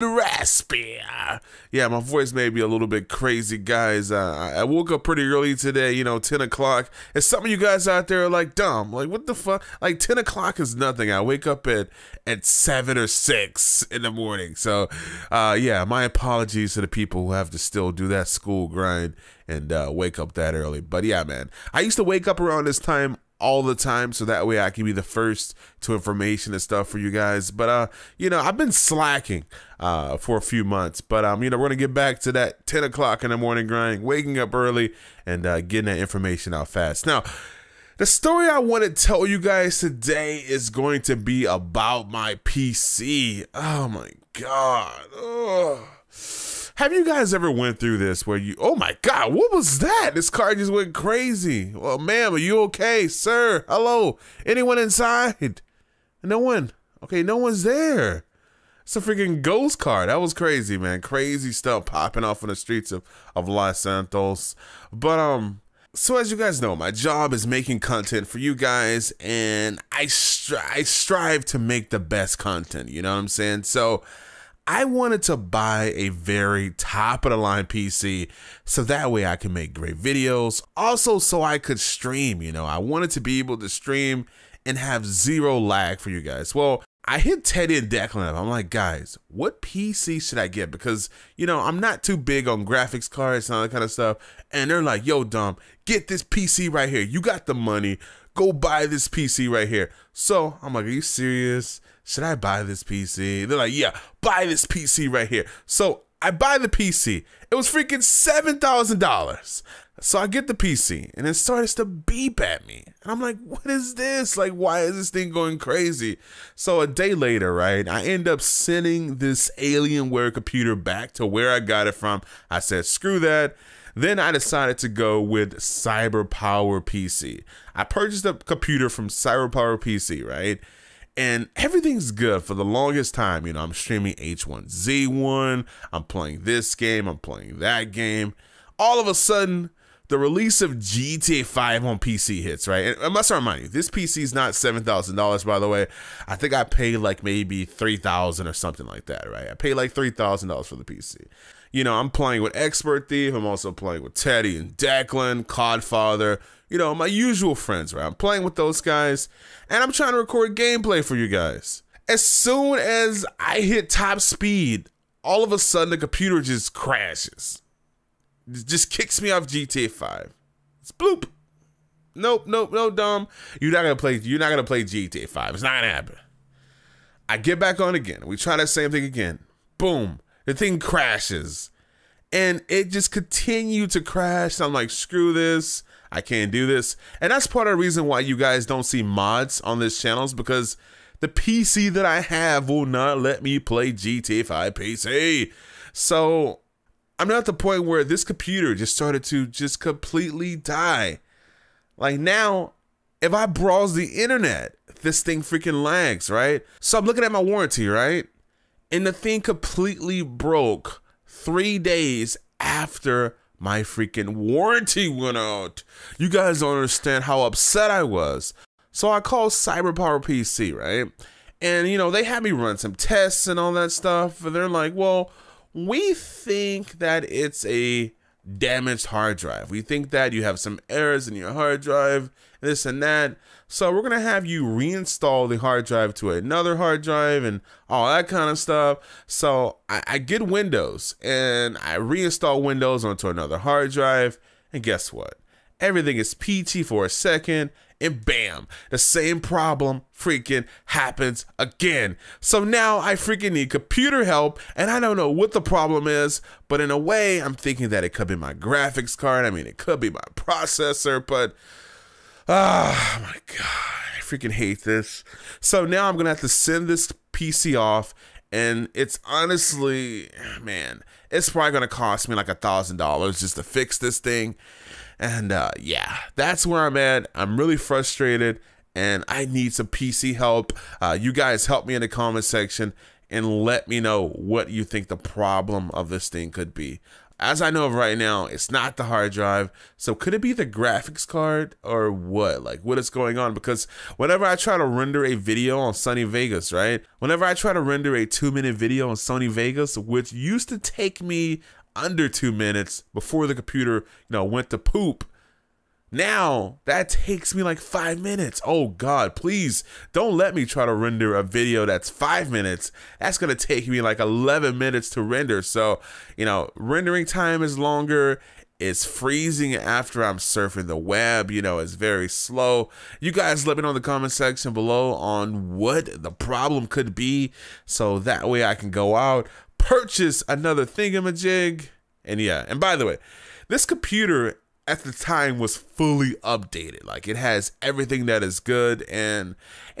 Raspy. Yeah, my voice may be a little bit crazy, guys. I woke up pretty early today, you know, 10 o'clock. And some of you guys out there are like, dumb, like, what the fuck? Like, 10 o'clock is nothing. I wake up at 7 or 6 in the morning. So, yeah, my apologies to the people who have to still do that school grind and wake up that early. But, yeah, man, I used to wake up around this time all the time, so that way I can be the first to information and stuff for you guys. But you know, I've been slacking for a few months, but you know, we're gonna get back to that 10 o'clock in the morning grind, waking up early and getting that information out fast. Now, the story I want to tell you guys today is going to be about my PC. Oh my god. Ugh. Have you guys ever went through this where you, oh my God, what was that? This car just went crazy. Well, ma'am, are you okay, sir? Hello, anyone inside? No one. Okay, no one's there. It's a freaking ghost car. That was crazy, man. Crazy stuff popping off on the streets of Los Santos. But so as you guys know, my job is making content for you guys, and I strive to make the best content. You know what I'm saying? So I wanted to buy a very top of the line PC so that way I can make great videos. Also, so I could stream, you know, I wanted to be able to stream and have zero lag for you guys. Well, I hit Teddy and Declan up. I'm like, guys, what PC should I get? Because, you know, I'm not too big on graphics cards and all that kind of stuff. And they're like, yo, Dom, get this PC right here. You got the money. Go buy this PC right here. So I'm like, are you serious? Should I buy this PC? They're like, yeah, buy this PC right here. So I buy the PC. It was freaking $7,000. So I get the PC and it starts to beep at me. And I'm like, what is this? Like, why is this thing going crazy? So a day later, right, I end up sending this Alienware computer back to where I got it from. I said, screw that. Then I decided to go with CyberPowerPC. I purchased a computer from CyberPowerPC, right? And everything's good for the longest time. You know, I'm streaming H1Z1. I'm playing this game. I'm playing that game. All of a sudden, the release of GTA 5 on PC hits, right? And I must remind you, this PC is not $7,000, by the way. I think I paid like maybe $3,000 or something like that, right? I paid like $3,000 for the PC. You know, I'm playing with Expert Thief. I'm also playing with Teddy and Declan, Godfather. You know, my usual friends, right? I'm playing with those guys, and I'm trying to record gameplay for you guys. As soon as I hit top speed, all of a sudden the computer just crashes. It just kicks me off GTA 5. It's bloop. Nope, nope, no, Dom. You're not gonna play GTA 5. It's not gonna happen. I get back on again. We try that same thing again. Boom. The thing crashes. And it just continued to crash. I'm like, screw this. I can't do this. And that's part of the reason why you guys don't see mods on this channel, is because the PC that I have will not let me play GTA 5 PC. So I'm not at the point where this computer just started to just completely die. Like now, if I browse the internet, this thing freaking lags, right? So I'm looking at my warranty, right? And the thing completely broke 3 days after my freaking warranty went out. You guys don't understand how upset I was. So I called CyberPowerPC, right? And, you know, they had me run some tests and all that stuff. And they're like, well, we think that it's a damaged hard drive. We think that you have some errors in your hard drive, this and that. So we're going to have you reinstall the hard drive to another hard drive and all that kind of stuff. So I get Windows and I reinstall Windows onto another hard drive. And guess what? Everything is peachy for a second. And bam, the same problem freaking happens again. So now I freaking need computer help, and I don't know what the problem is, but in a way, I'm thinking that it could be my graphics card. I mean, it could be my processor, but oh my God, I freaking hate this. So now I'm gonna have to send this PC off, and it's honestly, man, it's probably gonna cost me like $1,000 just to fix this thing. And yeah, that's where I'm at. I'm really frustrated and I need some PC help. You guys help me in the comment section and let me know what you think the problem of this thing could be. as I know of right now, it's not the hard drive. So could it be the graphics card or what? Like, what is going on? Because whenever I try to render a video on Sony Vegas, right? Whenever I try to render a 2-minute video on Sony Vegas, which used to take me under 2 minutes before the computer, went to poop. Now that takes me like 5 minutes. Oh God, please don't let me try to render a video that's 5 minutes. That's gonna take me like 11 minutes to render. So, rendering time is longer. It's freezing after I'm surfing the web. It's very slow. You guys let me know in the comment section below on what the problem could be, so that way I can go out, purchase another thingamajig. And yeah, and by the way, this computer at the time was fully updated. Like, it has everything that is good, and